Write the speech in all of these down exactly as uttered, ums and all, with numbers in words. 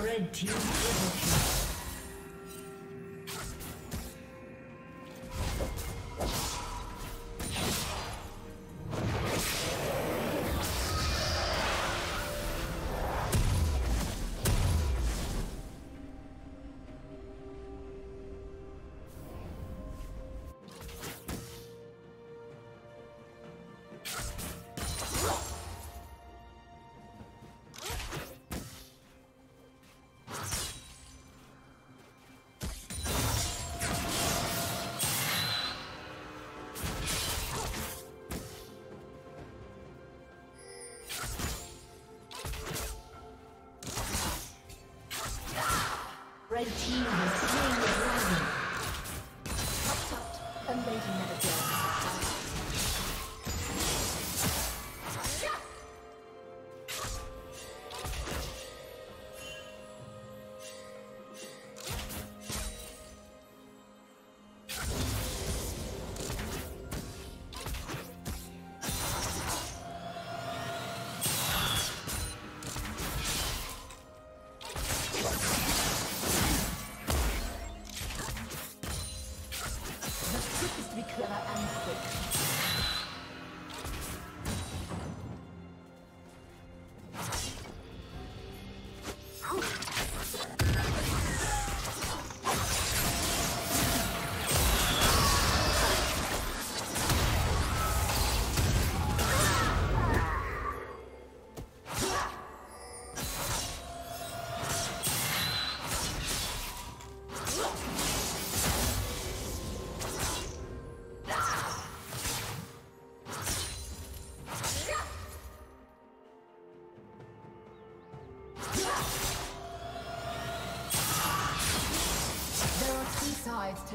Red team double kill. Red team has slain the dragon. Hot shot, and they never go. To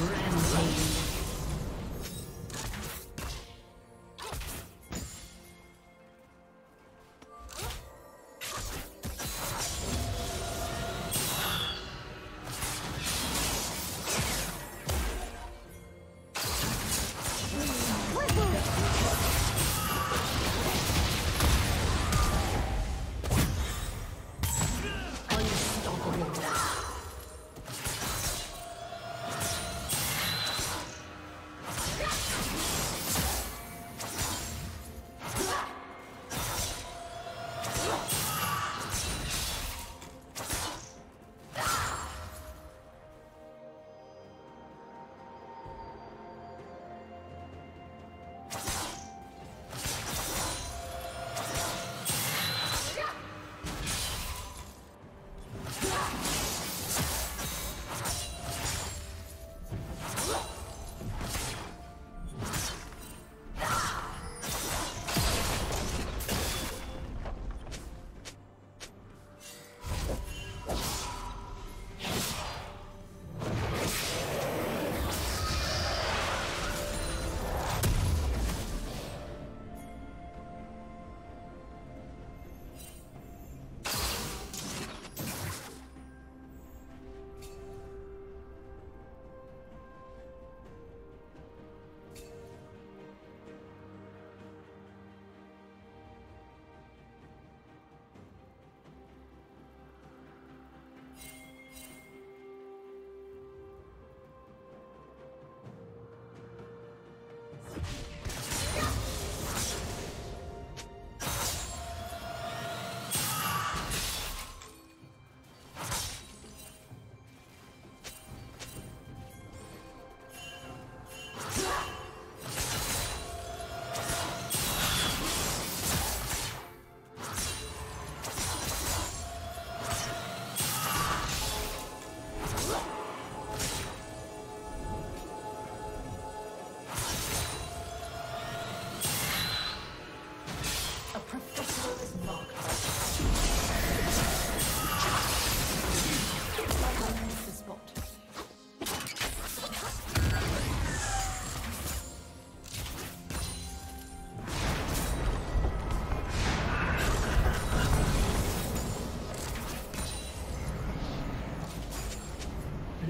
Blue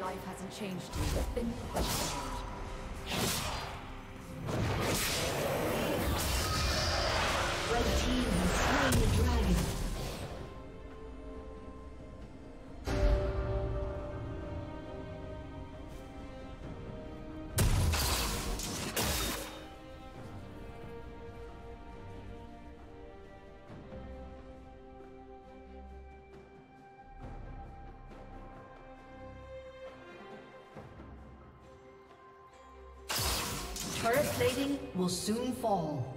Life hasn't changed, then red team has slain the dragon. Turret plating will soon fall.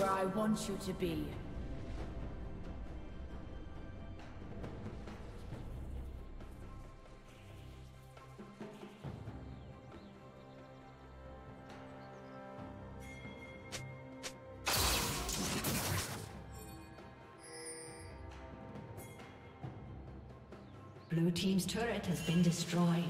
where I want you to be. Blue team's turret has been destroyed.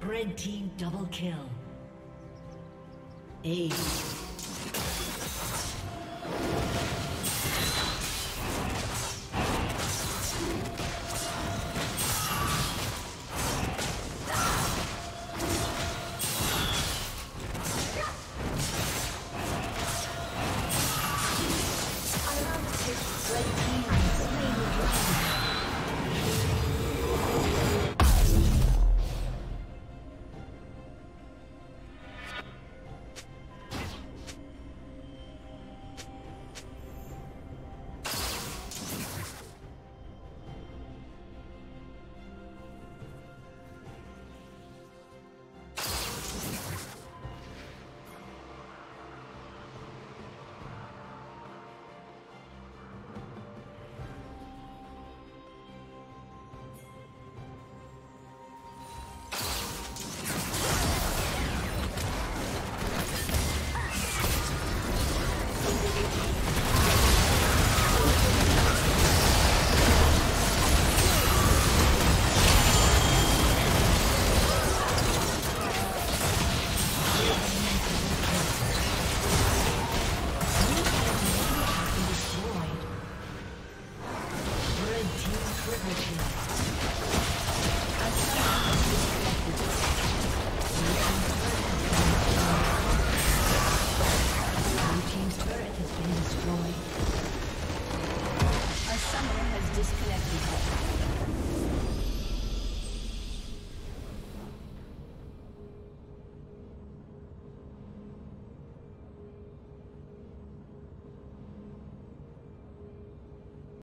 Red team double kill. Ace. Thank you.